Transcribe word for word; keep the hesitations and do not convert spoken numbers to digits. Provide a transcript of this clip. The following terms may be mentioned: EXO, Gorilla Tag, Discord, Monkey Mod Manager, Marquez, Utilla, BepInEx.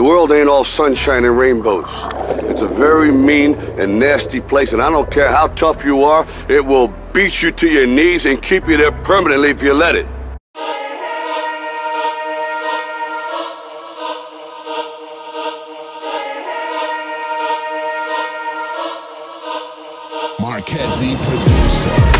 The world ain't all sunshine and rainbows. It's a very mean and nasty place, and I don't care how tough you are, it will beat you to your knees and keep you there permanently if you let it. Marquez, producer.